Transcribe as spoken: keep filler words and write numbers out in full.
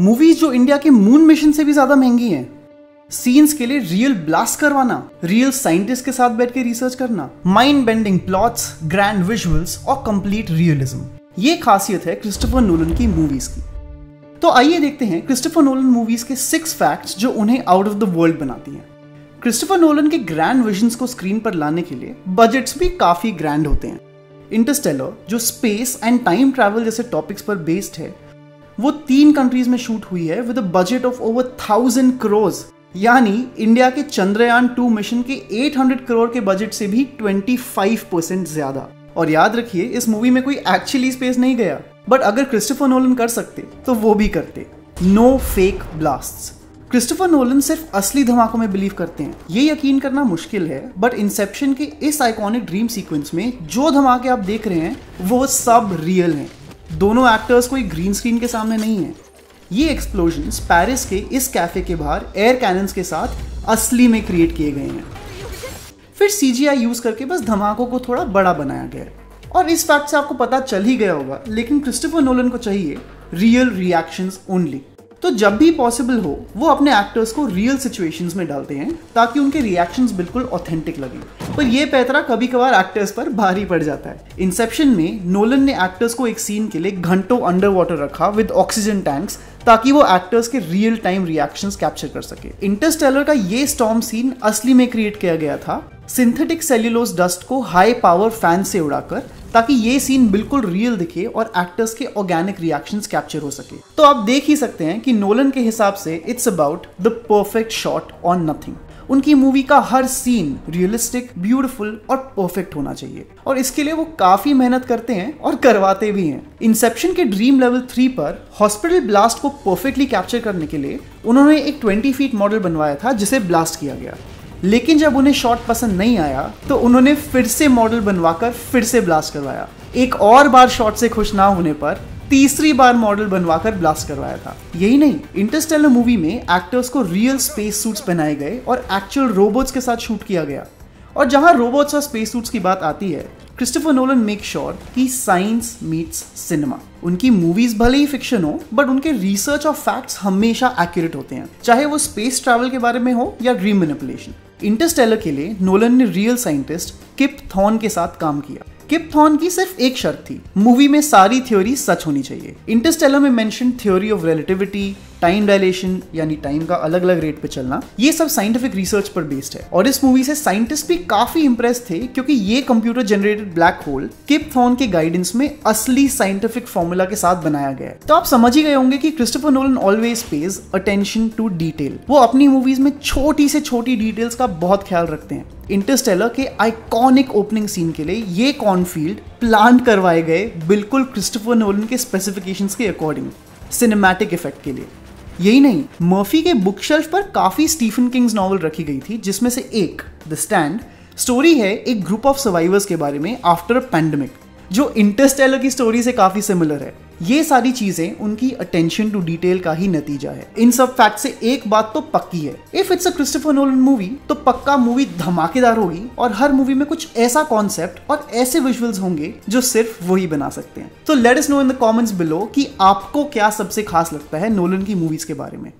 Movies जो India के moon mission से भी ज्यादा महंगी हैं। सीन्स के लिए रियल ब्लास्ट करवाना, रियल साइंटिस्ट के साथ बैठ के रिसर्च करना, mind bending plots, grand visuals और कंप्लीट रियलिज्म, ये खासियत है क्रिस्टोफर नोलन की मूवीज की। तो आइए देखते हैं क्रिस्टोफर नोलन मूवीज के सिक्स फैक्ट्स जो उन्हें आउट ऑफ द वर्ल्ड बनाती हैं। क्रिस्टोफर नोलन के ग्रैंड विजन्स को स्क्रीन पर लाने के लिए बजट्स भी काफी ग्रैंड होते हैं। इंटरस्टेलर, जो स्पेस एंड टाइम ट्रैवल जैसे टॉपिक्स पर बेस्ड है, वो तीन कंट्रीज में शूट हुई है with a budget of over thousand crore, यानी इंडिया के चंद्रयान टू मिशन के आठ सौ करोड़ के बजट से भी पच्चीस परसेंट ज्यादा। और याद रखिए, इस मूवी में कोई एक्चुअली स्पेस नहीं गया, बट अगर क्रिस्टोफर नोलन कर सकते तो वो भी करते। No fake blasts. Christopher Nolan सिर्फ असली धमाकों में बिलीव करते हैं, ये यकीन करना मुश्किल है, बट इंसेप्शन के इस आइकॉनिक ड्रीम सीक्वेंस में जो धमाके आप देख रहे हैं वो सब रियल हैं। दोनों एक्टर्स कोई ग्रीन स्क्रीन के सामने नहीं है। ये एक्सप्लोजन्स पेरिस के इस कैफे के बाहर एयर कैनन्स के साथ असली में क्रिएट किए गए हैं। फिर सीजीआई यूज करके बस धमाकों को थोड़ा बड़ा बनाया गया है। और इस फैक्ट से आपको पता चल ही गया होगा, लेकिन क्रिस्टोफर नोलन को चाहिए रियल रिएक्शंस ओनली। तो जब भी पॉसिबल हो वो अपने एक्टर्स को रियल सिचुएशंस में डालते हैं ताकि उनके रिएक्शंस बिल्कुल ऑथेंटिक लगें। पर ये पैतरा कभी कभार एक्टर्स पर भारी पड़ जाता है। इंसेप्शन में नोलन ने एक्टर्स को एक सीन के लिए घंटों अंडर वाटर रखा विद ऑक्सीजन टैंक्स ताकि वो एक्टर्स के रियल टाइम रिएक्शंस कैप्चर कर सके। इंटरस्टेलर का ये स्टॉर्म सीन असली में क्रिएट किया गया था सिंथेटिक सेल्यूलोज डस्ट को हाई पावर फैन से उड़ाकर, ताकि ये सीन बिल्कुल रियल दिखे और एक्टर्स के ऑर्गेनिक रिएक्शंस कैप्चर हो सके। तो आप देख ही सकते हैं कि नोलन के हिसाब से it's about the perfect shot on nothing. उनकी मूवी का हर सीन रियलिस्टिक, ब्यूटीफुल और परफेक्ट होना चाहिए, और इसके लिए वो काफी मेहनत करते हैं और करवाते भी हैं। इंसेप्शन के ड्रीम लेवल थ्री पर हॉस्पिटल ब्लास्ट को परफेक्टली कैप्चर करने के लिए उन्होंने एक ट्वेंटी फीट मॉडल बनवाया था जिसे ब्लास्ट किया गया, लेकिन जब उन्हें शॉट पसंद नहीं आया तो उन्होंने फिर से मॉडल बनवाकर फिर से ब्लास्ट करवाया। एक और बार शॉट से खुश ना होने पर तीसरी बार मॉडल बनवाकर ब्लास्ट करवाया था। यही नहीं, इंटरस्टेलर मूवी में एक्टर्स को रियल स्पेस सूट्स पहनाए गए और एक्चुअल रोबोट्स के साथ शूट किया गया। और जहां रोबोट्स और स्पेस सूट्स की बात आती है, क्रिस्टोफर नोलन मेक श्योर कि साइंस मीट्स सिनेमा। उनकी मूवीज भले ही फिक्शन हो, बट उनके रिसर्च और फैक्ट्स हमेशा एक्यूरेट होते हैं, चाहे वो स्पेस ट्रैवल के बारे में हो या ड्रीम मैनिपुलेशन। इंटरस्टेलर के लिए नोलन ने रियल साइंटिस्ट किप थॉर्न के साथ काम किया। किप थॉर्न की सिर्फ एक शर्त थी, मूवी में सारी थ्योरी सच होनी चाहिए। इंटरस्टेलर में mention theory of relativity, time dilation यानी टाइम का अलग अलग रेट पे चलना, ये सब साइंटिफिक रिसर्च पर बेस्ड है। और इस मूवी से साइंटिस्ट भी काफी इंप्रेस थे, क्योंकि ये computer generated black hole Kip Thorne के गाइडेंस में असली साइंटिफिक फॉर्मूला के साथ बनाया गया है। तो आप समझ ही गए होंगे कि Christopher Nolan always pays attention to detail. वो अपनी मूवीज में छोटी से छोटी डिटेल्स का बहुत ख्याल रखते हैं। इंटरस्टेलर के आइकॉनिक ओपनिंग सीन के लिए ये कॉर्नफील्ड प्लान करवाए गए बिल्कुल क्रिस्टोफर नोलन के स्पेसिफिकेशंस के अकॉर्डिंग, सिनेमैटिक इफेक्ट के लिए। यही नहीं, मर्फी के बुकशेल्फ पर काफी स्टीफन किंग्स नॉवल रखी गई थी, जिसमें से एक द स्टैंड स्टोरी है एक ग्रुप ऑफ सर्वाइवर्स के बारे में आफ्टर अ पैंडेमिक, जो इंटरस्टेलर की स्टोरी से काफी सिमिलर है। ये सारी चीजें उनकी अटेंशन टू डिटेल का ही नतीजा है। इन सब फैक्ट से एक बात तो पक्की है, if it's a Christopher Nolan movie तो पक्का मूवी धमाकेदार होगी, और हर मूवी में कुछ ऐसा कॉन्सेप्ट और ऐसे विजुअल्स होंगे जो सिर्फ वही बना सकते हैं। तो let us know in the comments below कि आपको क्या सबसे खास लगता है नोलन की मूवीज के बारे में।